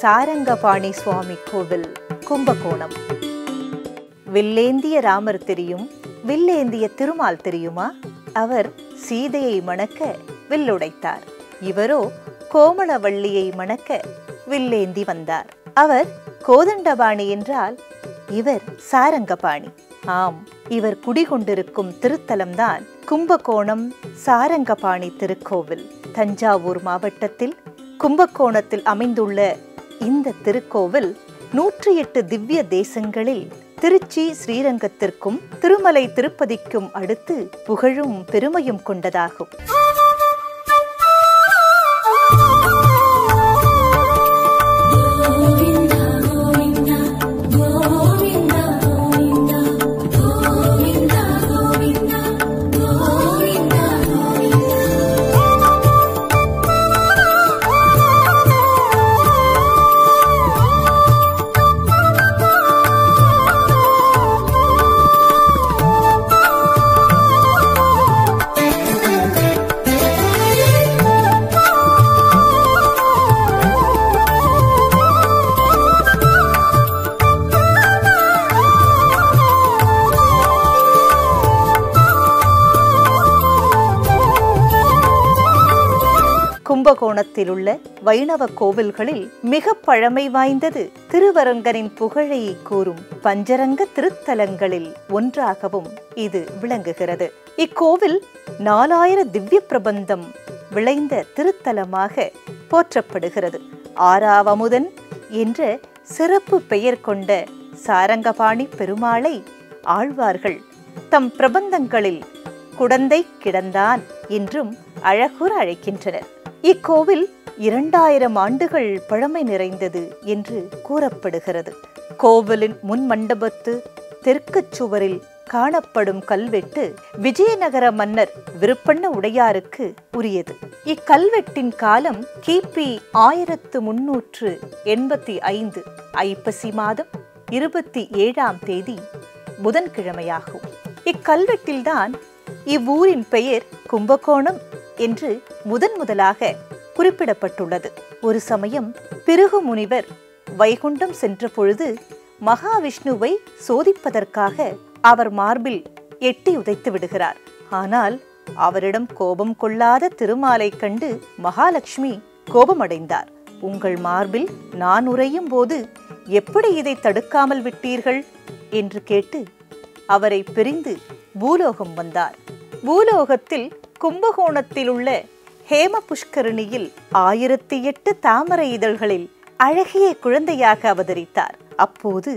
சாரங்கபாணி சுவாமி கோவில், கும்பகோணம். வில்லேந்திய ராமர் தெரியும், வில்லேந்திய திருமால் தெரியுமா? அவர் சீதையை மணக்க வில்லுடைத்தார். இவரோ கோமல வள்ளியை மணக்க வில்லேந்தி வந்தார். அவர் கோதண்டபாணி என்றால் இவர் சாரங்கபாணி. ஆம், இவர் குடிகொண்டிருக்கும் திருத்தலம்தான் கும்பகோணம் சாரங்கபாணி திருக்கோவில். தஞ்சாவூர் மாவட்டத்தில் கும்பகோணத்தில் அமைந்துள்ள இந்த திருக்கோவில் 108 திவ்ய தேசங்களில் திருச்சி ஸ்ரீரங்கத்திற்கும் திருமலை திருப்பதிக்கும் அடுத்து புகழும் பெருமையும் கொண்டதாகும். கும்பகோணத்தில் உள்ள வைணவ கோவில்களில் மிக பழமை வாய்ந்தது திருவரங்கனின் புகழை கூறும் பஞ்சரங்க திருத்தலங்களில் ஒன்றாகவும் இது விளங்குகிறது. இக்கோவில் 4000 திவ்ய பிரபந்தம் விளைந்த திருத்தலமாக போற்றப்படுகிறது. ஆறாவமுதன் என்ற சிறப்பு பெயர் கொண்ட சாரங்கபாணி பெருமாளை ஆழ்வார்கள் தம் பிரபந்தங்களில் குடந்தை கிடந்தான் என்றும் அழகுற அழைக்கின்றனர். இக்கோவில் 2000 ஆண்டுகள் பழமை நிறைந்தது என்று கூறப்படுகிறது. கோவிலின் முன் மண்டபத்து தெற்கு சுவரில் காணப்படும் கல்வெட்டு விஜயநகர மன்னர் விருப்பண்ண உடையாருக்கு உரியது. இக்கல்வெட்டின் காலம் கிபி 1385 ஐப்பசி மாதம் 27ஆம் தேதி புதன்கிழமையாகும். இக்கல்வெட்டில்தான் இவ்வூரின் பெயர் கும்பகோணம் என்று முதன் முதலாக குறிப்பிடப்பட்டுள்ளது. ஒரு சமயம் பிருகு முனிவர் வைகுண்டம் சென்ற பொழுது மகாவிஷ்ணுவை சோதிப்பதற்காக அவர் மார்பில் எட்டி உதைத்து விடுகிறார். ஆனால் அவரிடம் கோபம் கொள்ளாத திருமாலை கண்டு மகாலட்சுமி கோபமடைந்தார். உங்கள் மார்பில் நான் உரையும் போது எப்படி இதை தடுக்காமல் விட்டீர்கள் என்று கேட்டு அவரை பிரிந்து பூலோகம் வந்தார். பூலோகத்தில் கும்பகோணத்தில் உள்ள ஹேம புஷ்கரணியில் 1008 தாமரை இதழ்களில் அழகிய குழந்தையாக அவதரித்தார். அப்போது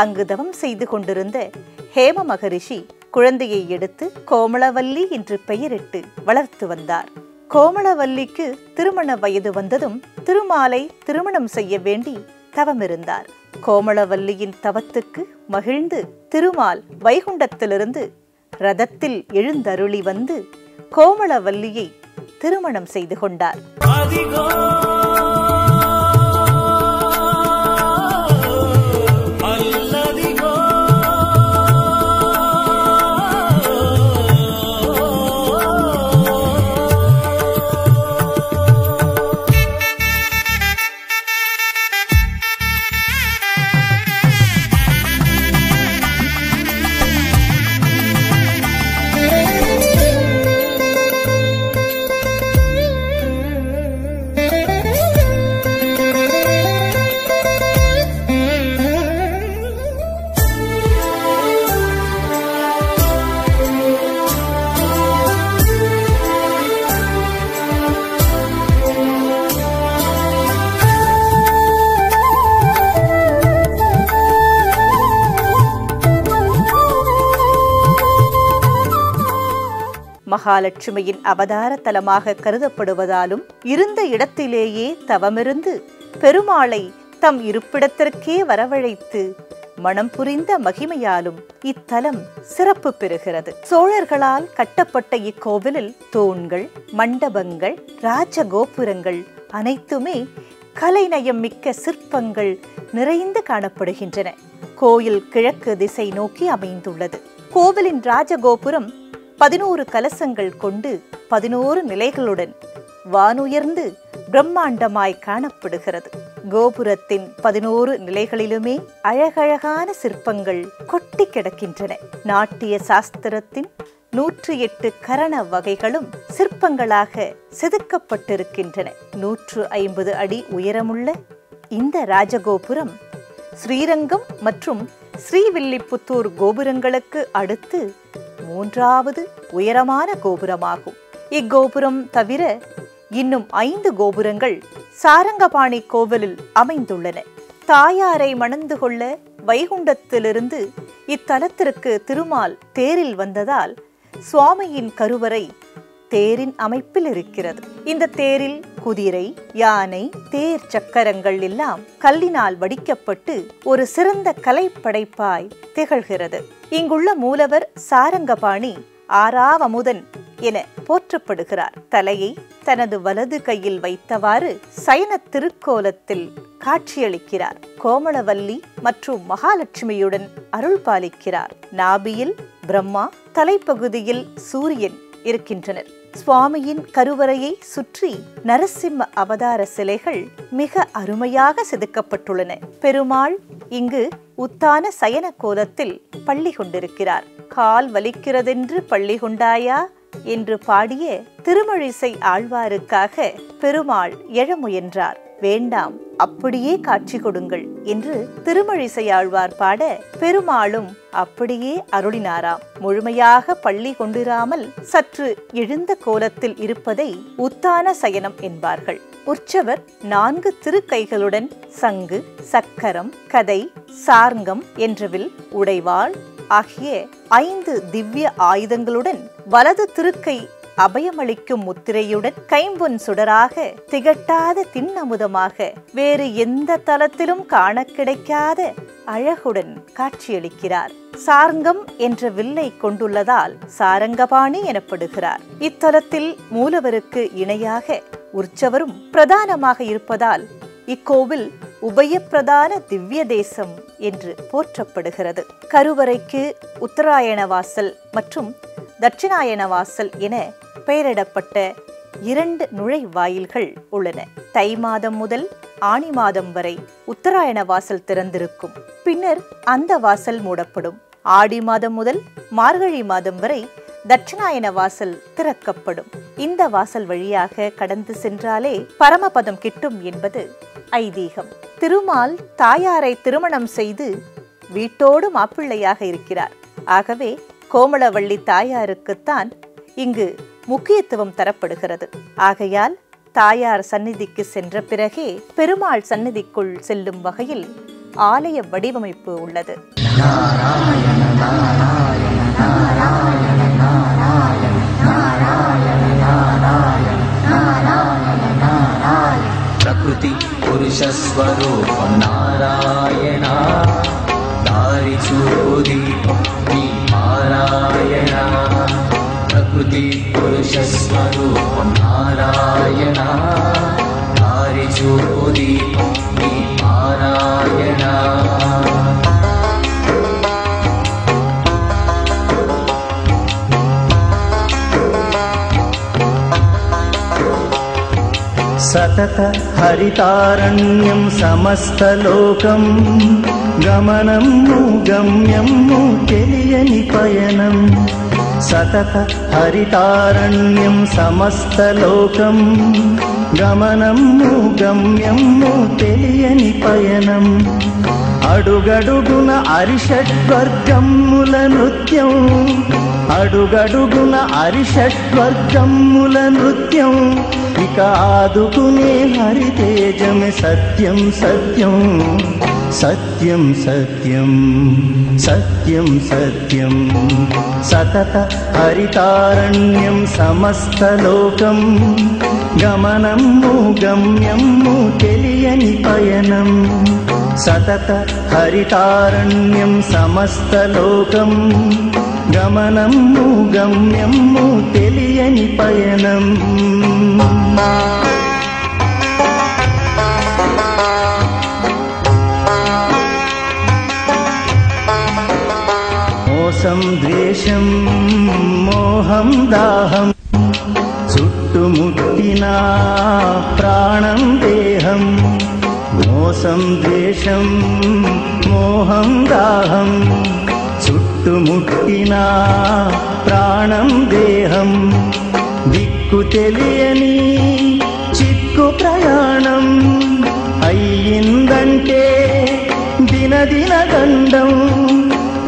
அங்கு தவம் செய்து கொண்டிருந்த ஹேம மகரிஷி குழந்தையை எடுத்து கோமலவல்லி என்று பெயரிட்டு வளர்த்து வந்தார். கோமலவல்லிக்கு திருமண வயது வந்ததும் திருமாலை திருமணம் செய்ய வேண்டி தவமிருந்தார். கோமலவல்லியின் தவத்துக்கு மகிழ்ந்து திருமால் வைகுண்டத்திலிருந்து ரதத்தில் எழுந்தருளி வந்து கோமலவல்லியை திருமணம் செய்து கொண்டார். மகாலட்சுமியின் அவதார தலமாக கருதப்படுவதாலும் இருந்த இடத்திலேயே தவமிருந்து பெருமாளை தம் இருப்பிடத்திற்கே வரவழைத்து மனம் புரிந்த மகிமையாலும் இத்தலம் சிறப்பு பெறுகிறது. சோழர்களால் கட்டப்பட்ட இக்கோவிலில் தூண்கள், மண்டபங்கள், ராஜகோபுரங்கள் அனைத்துமே கலைநயம் மிக்க சிற்பங்கள் நிறைந்து காணப்படுகின்றன. கோயில் கிழக்கு திசை நோக்கி அமைந்துள்ளது. கோவிலின் ராஜகோபுரம் 11 கலசங்கள் கொண்டு 11 நிலைகளுடன் வானுயர்ந்து பிரம்மாண்டமாய் காணப்படுகிறது. கோபுரத்தின் 11 நிலைகளிலுமே அழகழகான சிற்பங்கள் கொட்டி கிடக்கின்றன. நாட்டிய சாஸ்திரத்தின் 108 கரண வகைகளும் சிற்பங்களாக செதுக்கப்பட்டிருக்கின்றன. 150 அடி உயரமுள்ள இந்த ராஜகோபுரம் ஸ்ரீரங்கம் மற்றும் ஸ்ரீ வில்லிபுத்தூர் கோபுரங்களுக்கு அடுத்து மூன்றாவது உயரமான கோபுரமாகும். இக்கோபுரம் தவிர இன்னும் 5 கோபுரங்கள் சாரங்கபாணி கோவிலில் அமைந்துள்ளன. தாயாரை மணந்து கொள்ள வைகுண்டத்திலிருந்து இத்தலத்திற்கு திருமால் தேரில் வந்ததால் சுவாமியின் கருவறை தேரின் அமைப்பில் இருக்கிறது. இந்த தேரில் குதிரை, யானை, தேர் சக்கரங்கள் எல்லாம் கல்லினால் வடிக்கப்பட்டு ஒரு சிறந்த கலை படைப்பாய் திகழ்கிறது. இங்குள்ள மூலவர் சாரங்கபாணி ஆறாவமுதன் என போற்றப்படுகிறார். தலையை தனது வலது கையில் வைத்தவாறு சைன திருக்கோலத்தில் காட்சியளிக்கிறார். கோமல வல்லி மற்றும் மகாலட்சுமியுடன் அருள் பாலிக்கிறார். நாபியில் பிரம்மா, தலைப்பகுதியில் சூரியன் இருக்கின்றனர். சுவாமியின் கருவறையை சுற்றி நரசிம்ம அவதார சிலைகள் மிக அருமையாக செதுக்கப்பட்டுள்ளன. பெருமாள் இங்கு உத்தான சயன கோலத்தில் பள்ளி கொண்டிருக்கிறார். கால் வலிக்கிறதென்று பள்ளி கொண்டாயா என்று பாடிய திருமழிசை ஆழ்வாருக்காக பெருமாள் எழ முயன்றார். வேண்டாம், அப்படியே காட்சி கொடுங்கள் என்று திருமழிசை ஆழ்வார் பாட பெருமாளும் அப்படியே அருளினாராம். முழுமையாக பள்ளி கொண்டிராமல் சற்று எழுந்த கோலத்தில் இருப்பதை உத்தான சயனம் என்பார்கள். உற்சவர் 4 திருக்கைகளுடன் சங்கு, சக்கரம், கதை, சார்ங்கம் என்றவில், உடைவாள் ஆகிய 5 திவ்ய ஆயுதங்களுடன் வலது திருக்கை அபயமளிக்கும் முத்திரையுடன் கைம்பொன் சுடராக திகட்டாத திண்ணமுதமாக வேறு எந்த தலத்திலும் காண கிடைக்காத அழகுடன் காட்சியளிக்கிறார். சார்ங்கம் என்ற வில்லை கொண்டுள்ளதால் சாரங்கபாணி எனப்படுகிறார். இத்தலத்தில் மூலவருக்கு இணையாக உற்சவரும் பிரதானமாக இருப்பதால் இக்கோவில் உபயப்பிரதான திவ்ய தேசம் என்று போற்றப்படுகிறது. கருவறைக்கு உத்தராயண வாசல் மற்றும் தட்சிணாயன வாசல் என பெயரிடப்பட்ட 2 நுழைவாயில்கள் உள்ளன. தை மாதம் முதல் ஆணி மாதம் வரை உத்தராயண வாசல் திறந்திருக்கும். பின்னர் அந்த வாசல் மூடப்படும். ஆடி மாதம் முதல் மார்கழி மாதம் வரை தட்சிணாயன வாசல் திறக்கப்படும். இந்த வாசல் வழியாக கடந்து சென்றாலே பரமபதம் கிட்டும் என்பது ஐதீகம். திருமால் தாயாரை திருமணம் செய்து வீட்டோடு மாப்பிள்ளையாக இருக்கிறார். ஆகவே கோமளவள்ளி தாயாருக்குத்தான் இங்கு முக்கியத்துவம் தரப்படுகிறது. ஆகையால் தாயார் சந்நிதிக்கு சென்ற பிறகே பெருமாள் சந்நிதிக்குள் செல்லும் வகையில் ஆலய வடிவமைப்பு உள்ளது. நாராயண நாராயண நாராயண நாராயண நாராயண நாராயண நாராயண நாராயண பிரகிருதி புருஷ ஸ்வரூபம் நாராயணா தாரிசூதீபம் நீ நாராயணா பிரகிருதி புருஷ ஸ்வரூபம் நாராயணா தாரிசூதீபம் நீ நாராயணா. सतत हरितारण्यं समस्तलोकं गमनं गम्यं तेलियनि पयनं सतत हरितारण्यं समस्तलोकं गमनं गम्यं तेलियनि पयनं అడుగడుగున అరిషట్వర్గముల నృత్యం అడుగడుగున అరిషట్వర్గముల నృత్యం ఇక ఆదుకునే హరితేజమే సత్యం సత్యం సత్యం సత్యం సత్యం సత్యం సతత హరితారణ్యం సమస్తలోకం గమనం గమ్యం తెలియని పయనం सतत हरितारण्यं समस्तलोकं गमनं गम्यं तेलियनि पयनम् मोसं द्वेषं मोहं दाहं सुट्टुमुट्टिना प्राणं देहं మోసం ద్వేషం మోహం దాహం చుట్టుముట్టినా ప్రాణం దేహం దిక్కు తెలియని చిక్కు ప్రయాణం అయ్యిందంటే దినదిన గండం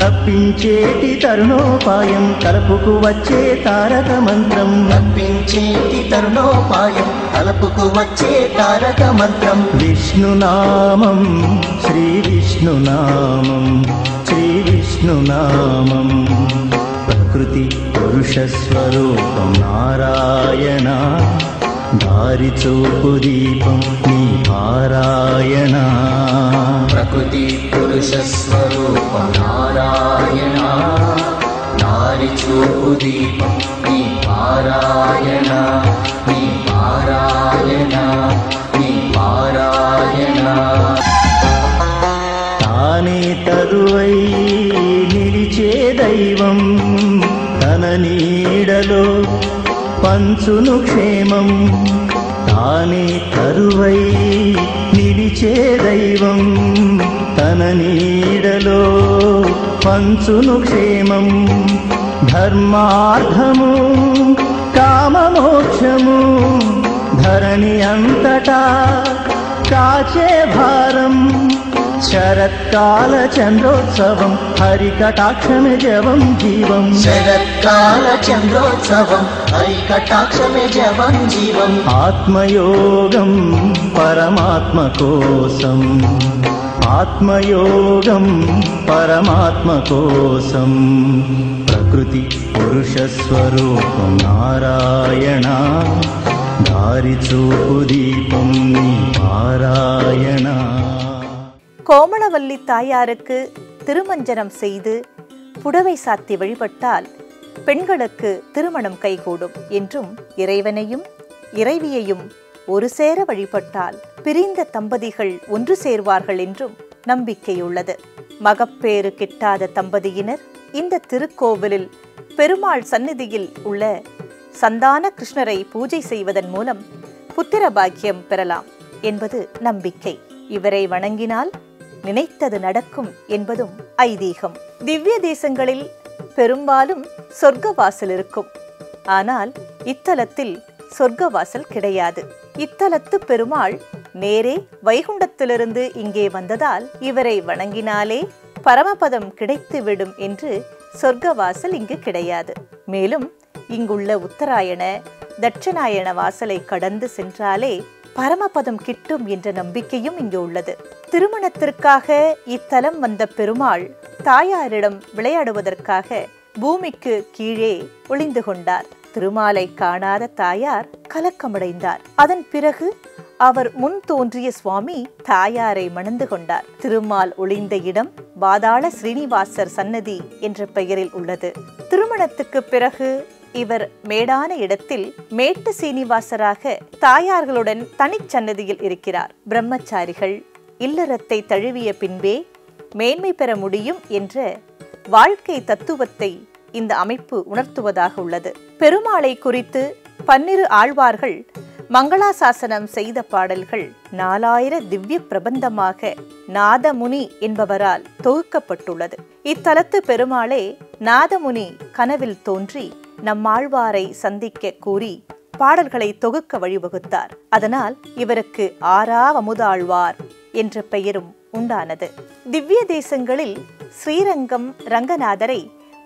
తప్పించేటి తరుణోపాయం తలపుకు వచ్చే తారక మంత్రం తప్పించేటి తరుణోపాయం తలపుకు వచ్చే తారక మంత్రం విష్ణునామం శ్రీ విష్ణునామం శ్రీ విష్ణునామం ప్రకృతి పురుష స్వరూపం నారాయణ దారి చూపు దీపం నీ పారాయణ ప్రకృతి పురుష స్వరూపం నారాయణ దారి చూపు దీపం నీ పారాయణ నీ పారాయణ నీ పారాయణ తానే తరువై నిలిచే దైవం తన నీడలో పంచును క్షేమం తానే తరువై నిలిచే దైవం తన నీడలో పంచును క్షేమం ధర్మార్థము కామమోక్షము ధరణి అంతటా కాచే భారం శరత్కాల చంద్రోత్సవం హరికటాక్షమే జవం జీవం శరత్కాల చంద్రోత్సవం హరికటాక్షమే జవం జీవం ఆత్మయోగం పరమాత్మ కోసం ఆత్మయోగం పరమాత్మ కోసం ప్రకృతి పురుష స్వరూపం నారాయణ దారి చూపు దీపం నీ పారాయణ. கோமல வல்லி தாயாருக்கு திருமஞ்சனம் செய்து புடவை சாத்தி வழிபட்டால் பெண்களுக்கு திருமணம் கைகூடும் என்றும் இறைவனையும் இறைவியையும் ஒரு சேர வழிபட்டால் பிரிந்த தம்பதிகள் ஒன்று சேர்வார்கள் என்றும் நம்பிக்கையுள்ளது. மகப்பேறு கிட்டாத தம்பதியினர் இந்த திருக்கோவிலில் பெருமாள் சந்நிதியில் உள்ள சந்தான கிருஷ்ணரை பூஜை செய்வதன் மூலம் புத்திர பாக்கியம் பெறலாம் என்பது நம்பிக்கை. இவரை வணங்கினால் நினைத்தது நடக்கும் என்பதும் ஐதீகம். திவ்ய தேசங்களில் பெரும்பாலும் சொர்க்கவாசல் இருக்கும். ஆனால் இத்தலத்தில் சொர்க்கவாசல் கிடையாது. இத்தலத்து பெருமாள் நேரே வைகுண்டத்திலிருந்து இங்கே வந்ததால் இவரை வணங்கினாலே பரமபதம் கிடைத்துவிடும் என்று சொர்க்கவாசல் இங்கு கிடையாது. மேலும் இங்குள்ள உத்தராயண தட்சிணாயன வாசலை கடந்து சென்றாலே பரமபதம் கிட்டும் என்ற நம்பிக்கையும் இங்கு உள்ளது. திருமணத்திற்காக இத்தலம் வந்த பெருமாள் தாயாரிடம் விளையாடுவதற்காக பூமிக்கு கீழே ஒளிந்து கொண்டார். திருமாலை காணாத தாயார் கலக்கமடைந்தார். அதன் பிறகு அவர் முன் தோன்றிய சுவாமி தாயாரை மணந்து கொண்டார். திருமால் ஒளிந்த இடம் பாதாள ஸ்ரீனிவாசர் சன்னதி என்ற பெயரில் உள்ளது. திருமணத்துக்கு பிறகு இவர் மேடான இடத்தில் மேட்டு சீனிவாசராக தாயார்களுடன் தனிச்சன்னதியில் இருக்கிறார். பிரம்மச்சாரிகள் இல்லறத்தை தழுவிய பின்பே மேன்மை பெற முடியும் என்ற வாழ்க்கை தத்துவத்தை இந்த அமைப்பு உணர்த்துவதாக உள்ளது. பெருமாளை குறித்து 12 ஆழ்வார்கள் மங்களாசாசனம் செய்த பாடல்கள் 4000 திவ்ய பிரபந்தமாக நாதமுனி என்பவரால் தொகுக்கப்பட்டுள்ளது. இத்தலத்து பெருமாளே நாதமுனி கனவில் தோன்றி நம்மாழ்வாரை சந்திக்க கூறி பாடல்களை தொகுக்க வழிவகுத்தார். அதனால் இவருக்கு ஆறாவமுதாழ்வார் என்ற பெயரும் உண்டானது. திவ்ய தேசங்களில் ஸ்ரீரங்கம் ரங்கநாதரை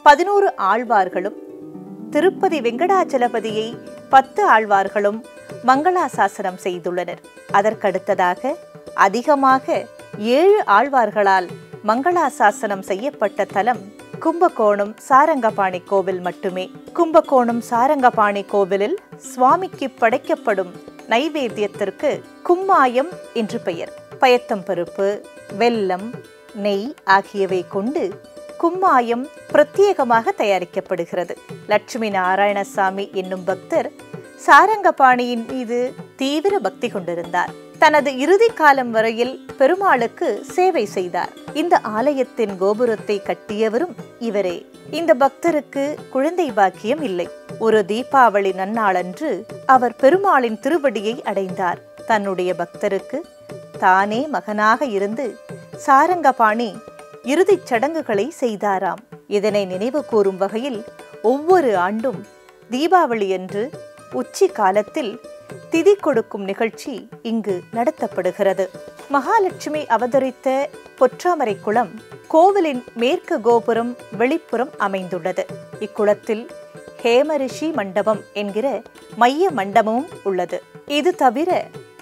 11 ஆழ்வார்களும் திருப்பதி வெங்கடாச்சலபதியை 10 ஆழ்வார்களும் மங்களாசாசனம் செய்துள்ளனர். அதற்கடுத்ததாக அதிகமாக 7 ஆழ்வார்களால் மங்களாசாசனம் செய்யப்பட்ட தலம் கும்பகோணம் சாரங்கபாணி கோவில் மட்டுமே. கும்பகோணம் சாரங்கபாணி கோவிலில் சுவாமிக்கு படைக்கப்படும் நைவேத்தியத்திற்கு கும்மாயம் என்று பெயர். பயத்தம்பருப்பு, வெல்லம், நெய் ஆகியவை கொண்டு கும்மாயம் பிரத்யேகமாக தயாரிக்கப்படுகிறது. லட்சுமி நாராயணசாமி என்னும் பக்தர் சாரங்கபாணியின் மீது தீவிர பக்தி கொண்டிருந்தார். தனது இறுதி காலம் வரையில் பெருமாளுக்கு சேவை செய்தார். இந்த ஆலயத்தின் கோபுரத்தை கட்டியவரும் இவரே. இந்த பக்தருக்கு குழந்தை பாக்கியம் இல்லை. ஒரு தீபாவளி நன்னாளன்று அவர் பெருமாளின் திருவடியை அடைந்தார். தன்னுடைய பக்தருக்கு தானே மகனாக இருந்து சாரங்கபாணி இறுதிச் சடங்குகளை செய்தாராம். இதனை நினைவு கூறும் வகையில் ஒவ்வொரு ஆண்டும் தீபாவளி அன்று உச்சி காலத்தில் திதி கொடுக்கும் நிகழ்ச்சி இங்கு நடத்தப்படுகிறது. மகாலட்சுமி அவதரித்த பொற்றாமரை குளம் கோவிலின் மேற்கு கோபுரம் வெளிப்புறம் அமைந்துள்ளது. இக்குளத்தில் ஹேமரிஷி மண்டபம் என்கிற மைய மண்டபமும் உள்ளது. இது தவிர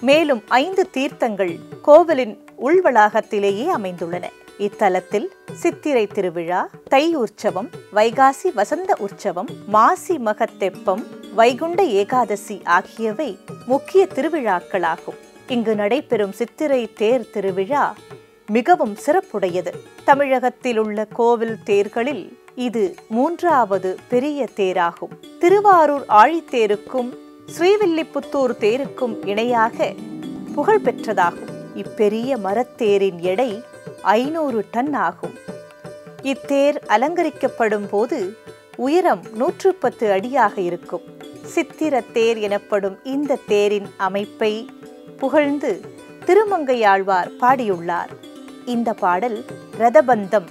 மேலும் 5 தீர்த்தங்கள் கோவிலின் உள்வளாகத்திலேயே அமைந்துள்ளன. இத்தலத்தில் சித்திரை திருவிழா, தை உற்சவம், வைகாசி வசந்த உற்சவம், மாசி மகத்தெப்பம், வைகுண்ட ஏகாதசி ஆகியவை முக்கிய திருவிழாக்களாகும். இங்கு நடைபெறும் சித்திரை தேர் திருவிழா மிகவும் சிறப்புடையது. தமிழகத்தில் உள்ள கோவில் தேர்களில் இது 3வது பெரிய தேராகும். திருவாரூர் ஆழித்தேருக்கும் ஸ்ரீ வில்லிப்புத்தூர் தேருக்கும் இணையாக புகழ்பெற்றதாகும். இப்பெரிய மரத்தேரின் எடை 500 டன் ஆகும். இத்தேர் அலங்கரிக்கப்படும் போது உயரம் 110 அடியாக இருக்கும். சித்திர தேர் எனப்படும் இந்த தேரின் அமைப்பை புகழ்ந்து திருமங்கையாழ்வார் பாடியுள்ளார். இந்த பாடல் ரதபந்தம்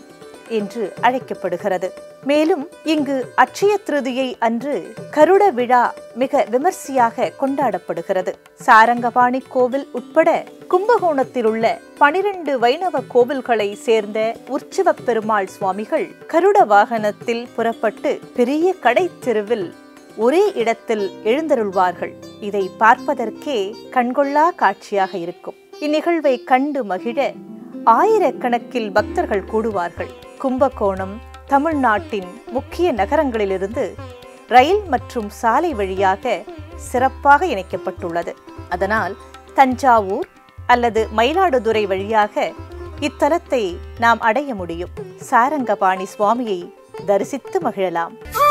என்று அழைக்கப்படுகிறது. மேலும் இங்கு அட்சய திருதியை அன்று கருட விழா மிக விமர்சையாக கொண்டாடப்படுகிறது. சாரங்கபாணி கோவில் உட்பட கும்பகோணத்தில் உள்ள 12 வைணவ கோவில்களை சேர்ந்த உற்சவ பெருமாள் சுவாமிகள் கருட வாகனத்தில் புறப்பட்டு பெரிய கடை தெருவில் ஒரே இடத்தில் எழுந்தருள்வார்கள். இதை பார்ப்பதற்கே கண்கொள்ளா காட்சியாக இருக்கும். இந்நிகழ்வை கண்டு மகிழ ஆயிரக்கணக்கில் பக்தர்கள் கூடுவார்கள். கும்பகோணம் தமிழ்நாட்டின் முக்கிய நகரங்களிலிருந்து ரயில் மற்றும் சாலை வழியாக சிறப்பாக இணைக்கப்பட்டுள்ளது. அதனால் தஞ்சாவூர் அல்லது மயிலாடுதுறை வழியாக இத்தலத்தை நாம் அடைய முடியும். சாரங்கபாணி சுவாமியை தரிசித்து மகிழலாம்.